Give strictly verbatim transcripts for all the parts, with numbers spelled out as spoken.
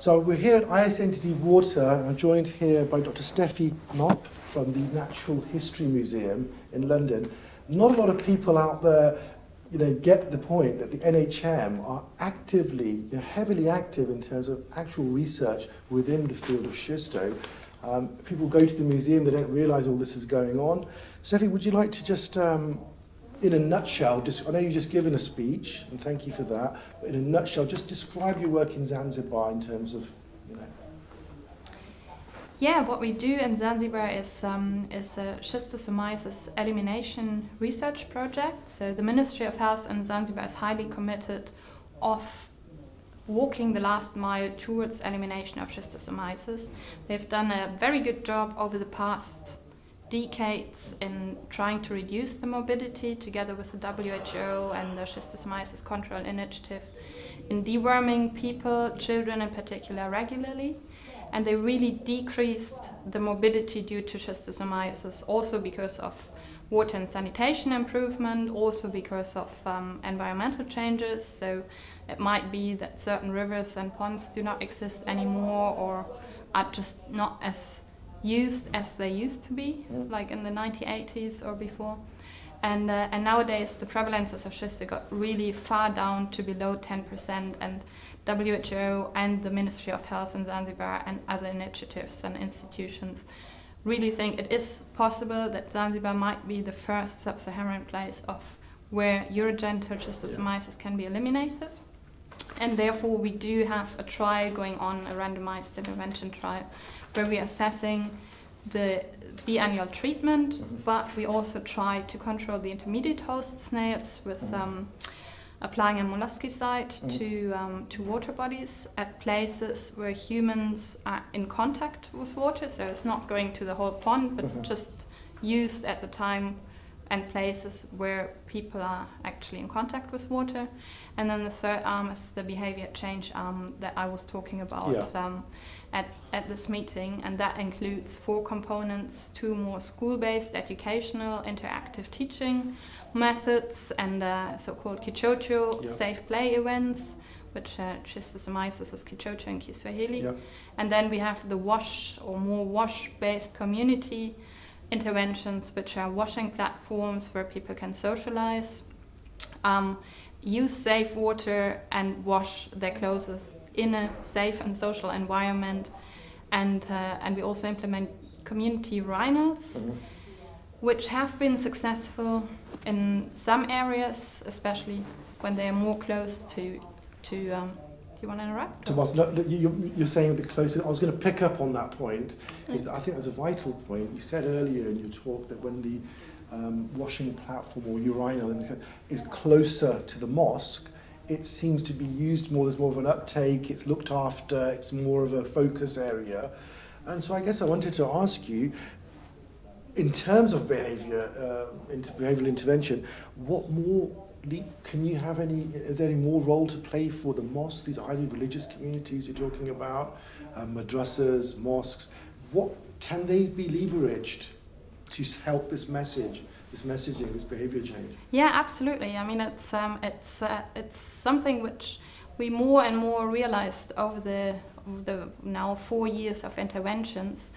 So we're here at I S N T D Water, and I'm joined here by Doctor Steffi Knopp from the Natural History Museum in London. Not a lot of people out there, you know, get the point that the N H M are actively, you know, heavily active in terms of actual research within the field of Schisto. Um, people go to the museum, they don't realise all this is going on. Steffi, would you like to just, um, in a nutshell, just, I know you've just given a speech, and thank you for that, but in a nutshell, just describe your work in Zanzibar in terms of, you know. Yeah, what we do in Zanzibar is, um, is a schistosomiasis elimination research project. So the Ministry of Health in Zanzibar is highly committed of walking the last mile towards elimination of schistosomiasis. They've done a very good job over the past decades in trying to reduce the morbidity together with the W H O and the Schistosomiasis Control Initiative in deworming people, children in particular, regularly. And they really decreased the morbidity due to schistosomiasis, also because of water and sanitation improvement, also because of um, environmental changes. So it might be that certain rivers and ponds do not exist anymore or are just not as used as they used to be, like in the nineteen eighties or before. And, uh, and nowadays the prevalences of schisto got really far down to below ten percent, and W H O and the Ministry of Health in Zanzibar and other initiatives and institutions really think it is possible that Zanzibar might be the first sub-Saharan place of where urogenital schistosomiasis can be eliminated. And therefore we do have a trial going on, a randomized intervention trial, where we are assessing the biannual treatment, mm-hmm. but we also try to control the intermediate host snails with mm-hmm. um, applying a molluscicide mm-hmm. to, um, to water bodies at places where humans are in contact with water, so it's not going to the whole pond, but mm-hmm. just used at the time and places where people are actually in contact with water. And then the third arm is the behavior change arm that I was talking about yeah. um, at, at this meeting. And that includes four components, two more school-based, educational, interactive teaching methods, and uh, so-called Kichocho, yeah. safe play events, which uh, schistosomiasis is Kichocho in Kiswahili. Yeah. And then we have the WASH, or more WASH-based community interventions, which are washing platforms where people can socialize, um, use safe water and wash their clothes in a safe and social environment. And, uh, and we also implement community rhinos, mm-hmm. which have been successful in some areas, especially when they are more close to, to um, you want to interrupt? Tomas, no, you're saying the closest. I was going to pick up on that point, because mm. I think that's a vital point. You said earlier in your talk that when the um, washing platform or urinal is closer to the mosque, it seems to be used more. There's more of an uptake. It's looked after. It's more of a focus area. And so I guess I wanted to ask you, in terms of behaviour, uh, inter behavioural intervention, what more can you have any, is there any more role to play for the mosques, these highly religious communities you're talking about, uh, madrasas, mosques? What can they be leveraged to help this message, this messaging, this behaviour change? Yeah, absolutely. I mean, it's, um, it's, uh, it's something which we more and more realised over the, over the now four years of interventions,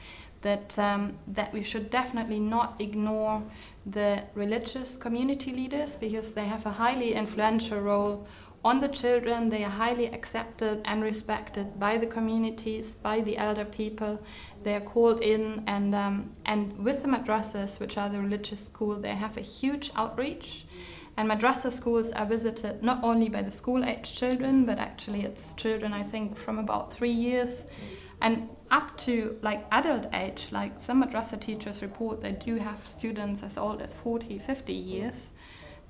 that, um, that we should definitely not ignore the religious community leaders, because they have a highly influential role on the children. They are highly accepted and respected by the communities, by the elder people. They are called in, and, um, and with the madrasas, which are the religious school, they have a huge outreach. And madrasa schools are visited not only by the school-aged children, but actually it's children, I think, from about three years. And up to like adult age, like some madrasa teachers report, they do have students as old as forty, fifty years.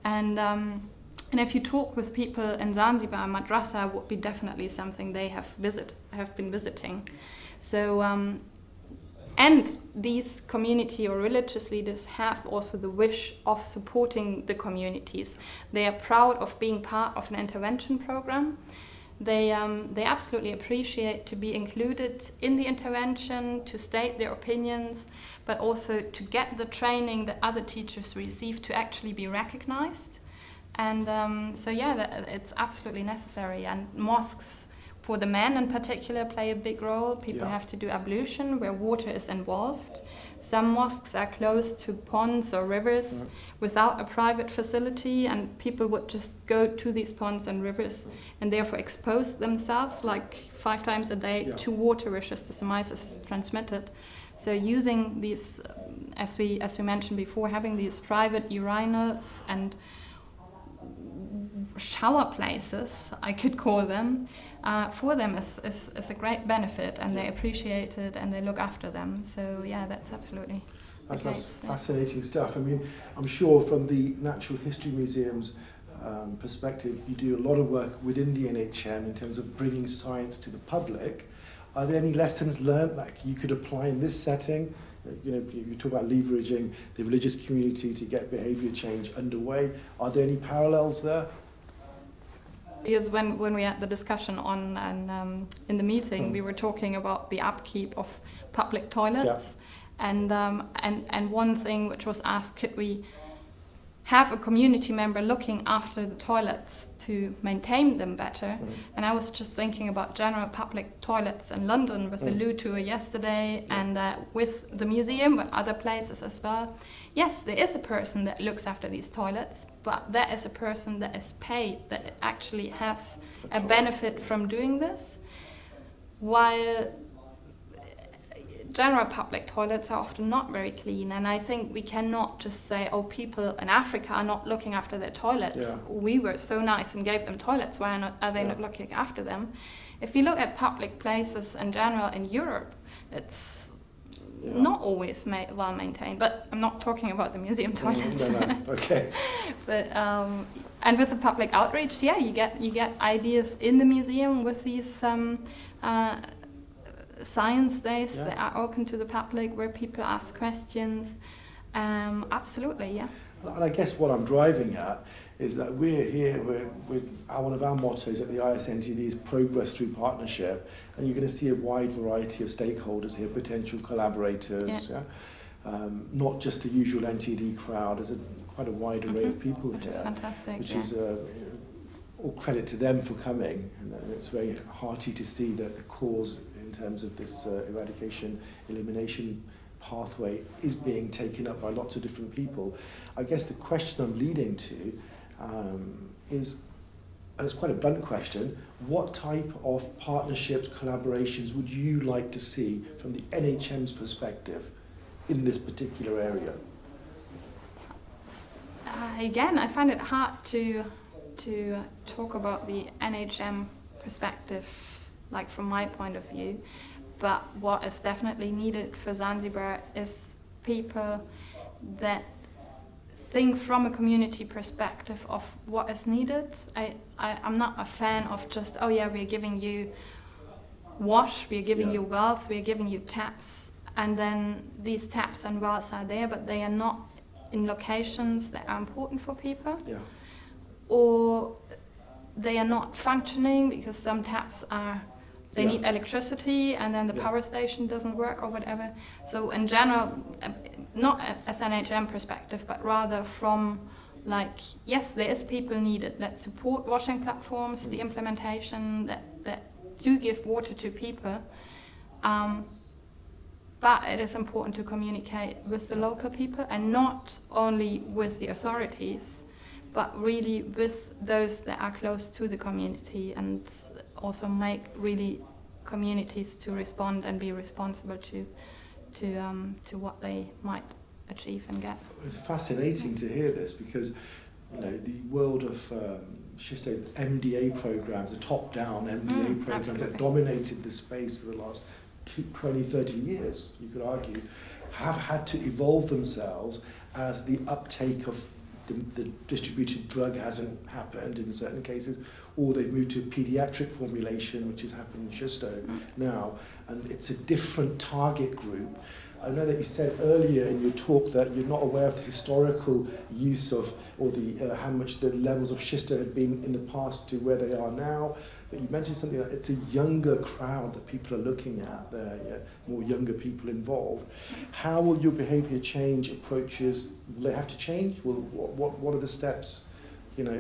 And, um, and if you talk with people in Zanzibar, madrasa would be definitely something they have, visit, have been visiting. So, um, and these community or religious leaders have also the wish of supporting the communities. They are proud of being part of an intervention program. They, um, they absolutely appreciate to be included in the intervention, to state their opinions, but also to get the training that other teachers receive to actually be recognized. And um, so yeah, that, it's absolutely necessary. And mosques for the men in particular play a big role. People yeah. have to do ablution where water is involved. Some mosques are close to ponds or rivers yeah. without a private facility, and people would just go to these ponds and rivers and therefore expose themselves like five times a day yeah. to water where schistosomiasis is transmitted. So using these, as we, as we mentioned before, having these private urinals and shower places, I could call them, uh, for them is, is, is a great benefit, and yeah. they appreciate it and they look after them. So yeah, that's absolutely That's, that's yeah. fascinating stuff. I mean, I'm sure from the Natural History Museum's um, perspective, you do a lot of work within the N H M in terms of bringing science to the public. Are there any lessons learned that you could apply in this setting? You know, you talk about leveraging the religious community to get behaviour change underway. Are there any parallels there? Yes, when, when we had the discussion on and um, in the meeting, mm. we were talking about the upkeep of public toilets, yeah. and um, and and one thing which was asked: could we have a community member looking after the toilets to maintain them better? Mm. And I was just thinking about general public toilets in London with mm. the loo tour yesterday, yeah. and uh, with the museum, but other places as well. Yes, there is a person that looks after these toilets, but that is a person that is paid, that actually has a benefit from doing this, while general public toilets are often not very clean. And I think we cannot just say, oh, people in Africa are not looking after their toilets. Yeah. We were so nice and gave them toilets, why are, not, are they yeah. not looking after them? If you look at public places in general in Europe, it's yeah. not always ma well maintained, but I'm not talking about the museum toilets. No, no, no. Okay. But, um, and with the public outreach, yeah, you get, you get ideas in the museum with these um, uh, science days yeah. that are open to the public, where people ask questions. Um, absolutely, yeah. And I guess what I'm driving at is that we're here, we're, we're, one of our mottos at the I S N T D is progress through partnership, and you're going to see a wide variety of stakeholders here, potential collaborators, yeah. Yeah? Um, not just the usual N T D crowd. There's a, quite a wide array mm-hmm. of people which here. Which is fantastic. Which yeah. is, uh, all credit to them for coming, and it's very hearty to see that the cause in terms of this uh, eradication, elimination pathway is being taken up by lots of different people. I guess the question I'm leading to um, is, and it's quite a blunt question, what type of partnerships, collaborations would you like to see from the N H M's perspective in this particular area? Uh, again, I find it hard to to talk about the N H M perspective, like from my point of view, but what is definitely needed for Zanzibar is people that think from a community perspective of what is needed. I, I, I'm not a fan of just, oh yeah, we're giving you WASH, we're giving yeah. you wells, we're giving you taps, and then these taps and wells are there, but they are not in locations that are important for people. Yeah. Or they are not functioning because some taps are, they yeah. need electricity, and then the yeah. power station doesn't work or whatever. So in general, not as an N H M perspective, but rather from like, yes, there is people needed that support washing platforms, mm. the implementation that, that do give water to people. Um, But it is important to communicate with the local people, and not only with the authorities, but really with those that are close to the community, and also make really communities to respond and be responsible to, to, um, to what they might achieve and get. It's fascinating to hear this, because you know, the world of um, Schisto, the M D A programs, the top-down M D A mm, programs absolutely. That dominated the space for the last twenty, thirty years, you could argue, have had to evolve themselves as the uptake of The, the distributed drug hasn't happened in certain cases, or they've moved to a pediatric formulation, which has happened in Schisto now, and it's a different target group. I know that you said earlier in your talk that you're not aware of the historical use of, or the uh, how much the levels of Schisto had been in the past to where they are now, but you mentioned something that it's a younger crowd that people are looking at there, yeah, more younger people involved. How will your behaviour change approaches, will they have to change? Will, what, what are the steps you know,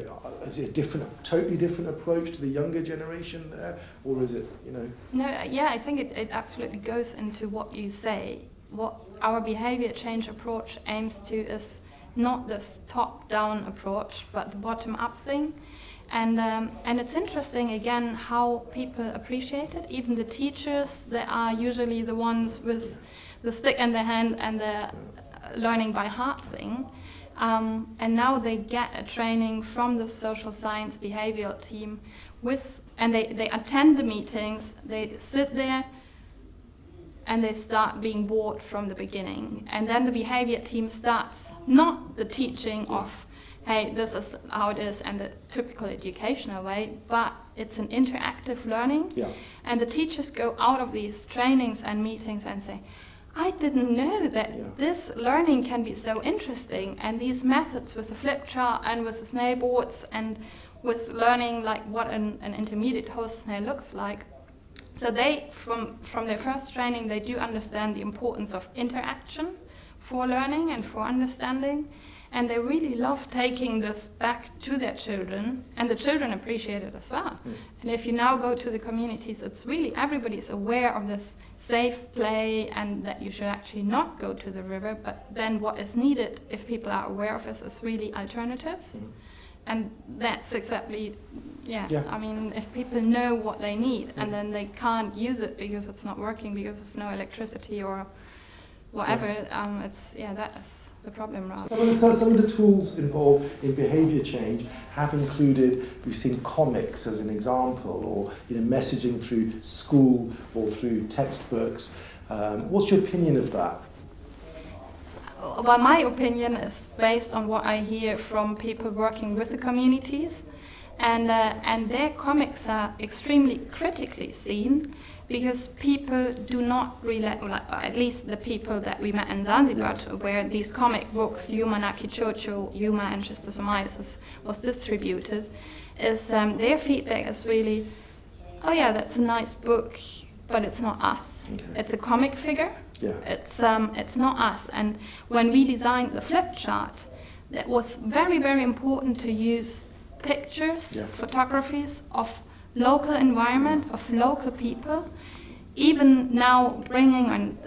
is it a different, totally different approach to the younger generation there, or is it, you know? No, yeah, I think it, it absolutely goes into what you say. What our behavior change approach aims to is not this top-down approach, but the bottom-up thing. And, um, and it's interesting, again, how people appreciate it. Even the teachers, they are usually the ones with the stick in their hand and the learning by heart thing. Um, and now they get a training from the social science behavioral team, with, and they, they attend the meetings, they sit there, and they start being bored from the beginning. And then the behavior team starts not the teaching of, hey, this is how it is and the typical educational way, but it's an interactive learning. Yeah. And the teachers go out of these trainings and meetings and say, I didn't know that yeah. this learning can be so interesting, and these methods with the flip chart and with the snail boards and with learning like what an, an intermediate host snail looks like. So they, from, from their first training, they do understand the importance of interaction for learning and for understanding. And they really love taking this back to their children, and the children appreciate it as well. Mm. And if you now go to the communities, it's really everybody's aware of this safe play and that you should actually not go to the river, but then what is needed, if people are aware of this, is really alternatives. Mm. And that's exactly, yeah, yeah, I mean, if people know what they need, mm. and then they can't use it because it's not working, because of no electricity or whatever, yeah. Um, it's, yeah, that's the problem, right? So some of the tools involved in behaviour change have included, we've seen comics as an example, or you know, messaging through school or through textbooks. Um, what's your opinion of that? Well, my opinion is based on what I hear from people working with the communities, and, uh, and their comics are extremely critically seen, because people do not relate, or at least the people that we met in Zanzibar, yeah. where these comic books, Yuma na Kichocho, Yuma and Schistosomiasis, was distributed, is um, their feedback is really, oh yeah, that's a nice book, but it's not us. Okay. It's a comic figure, yeah. it's, um, it's not us. And when we designed the flip chart, it was very, very important to use pictures, yeah. photographies of local environment, of local people. Even now bringing and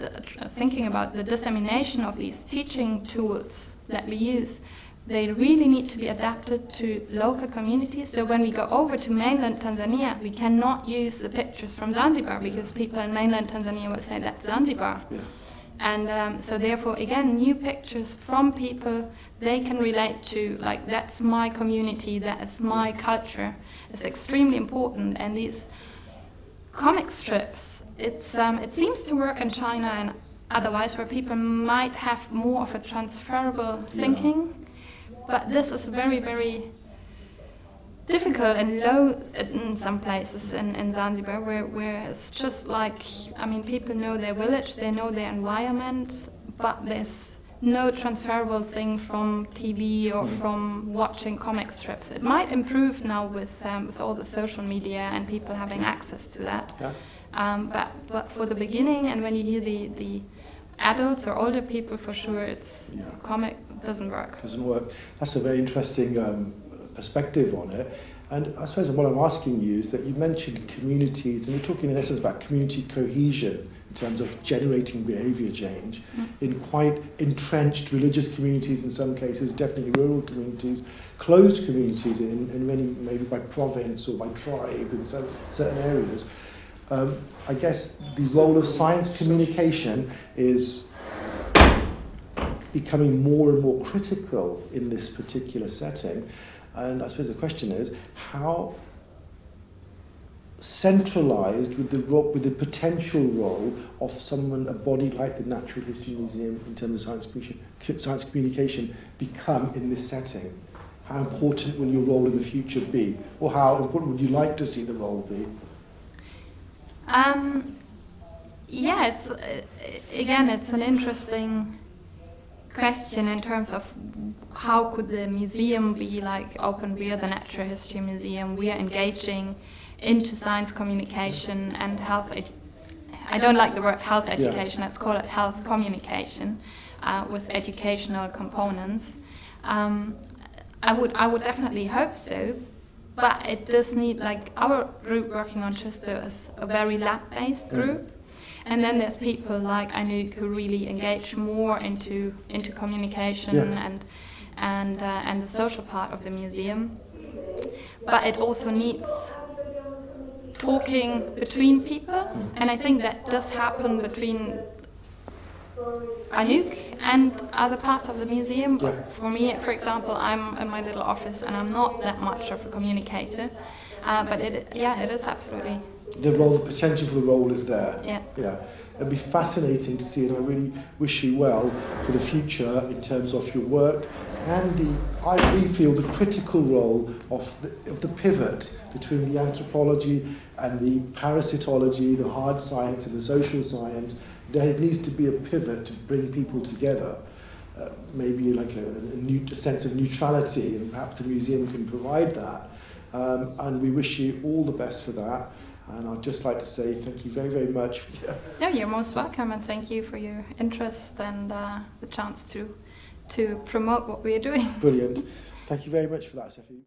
uh, thinking about the dissemination of these teaching tools that we use, they really need to be adapted to local communities. So when we go over to mainland Tanzania, we cannot use the pictures from Zanzibar, because people in mainland Tanzania will say that's Zanzibar. Yeah. And um, so therefore, again, new pictures from people they can relate to, like, that's my community, that is my culture, is extremely important. And these comic strips, it's, um, it seems to work in China and otherwise, where people might have more of a transferable thinking, yeah. but this is very, very difficult and low in some places in, in Zanzibar, where, where it's just like, I mean, people know their village, they know their environment, but there's no transferable thing from T V or from watching comic strips. It might improve now with, um, with all the social media and people having access to that. Yeah. Um, but, but for the beginning, and when you hear the, the adults or older people, for sure, it's yeah. comic doesn't work. Doesn't work. That's a very interesting um, perspective on it. And I suppose what I'm asking you is that you mentioned communities, and you're talking in essence about community cohesion in terms of generating behaviour change mm-hmm. in quite entrenched religious communities in some cases, definitely rural communities, closed communities in, in many, maybe by province or by tribe in some, certain areas. Um, I guess the role of science communication is becoming more and more critical in this particular setting. And I suppose the question is, how centralised with the, with the potential role of someone, a body like the Natural History Museum in terms of science communication, science communication become in this setting? How important will your role in the future be? Or how important would you like to see the role be? Um, yeah, it's, uh, again, it's an interesting question in terms of how could the museum be like open. We are the Natural History Museum, we are engaging into science communication and health, I don't like the word health education, yeah. let's call it health communication, uh, with educational components. Um, I would, I would definitely hope so, but it does need, like, our group working on Schisto is a very lab-based group, and then there's people like Anouk who really engage more into into communication yeah. and and uh, and the social part of the museum. But it also needs talking between people, mm. and I think that does happen between Anouk and other parts of the museum. Yeah. For me, for example, I'm in my little office and I'm not that much of a communicator, uh, but it, yeah, it is absolutely. The role, the potential for the role is there. Yeah. Yeah. It'd be fascinating to see, and I really wish you well for the future in terms of your work and the, I really feel, the critical role of the, of the pivot between the anthropology and the parasitology, the hard science and the social science. There needs to be a pivot to bring people together, uh, maybe like a, a, new, a sense of neutrality, and perhaps the museum can provide that. Um, and we wish you all the best for that. And I'd just like to say thank you very, very much. Yeah. No, you're most welcome, and thank you for your interest and uh, the chance to, to promote what we are doing. Brilliant. Thank you very much for that, Steffi.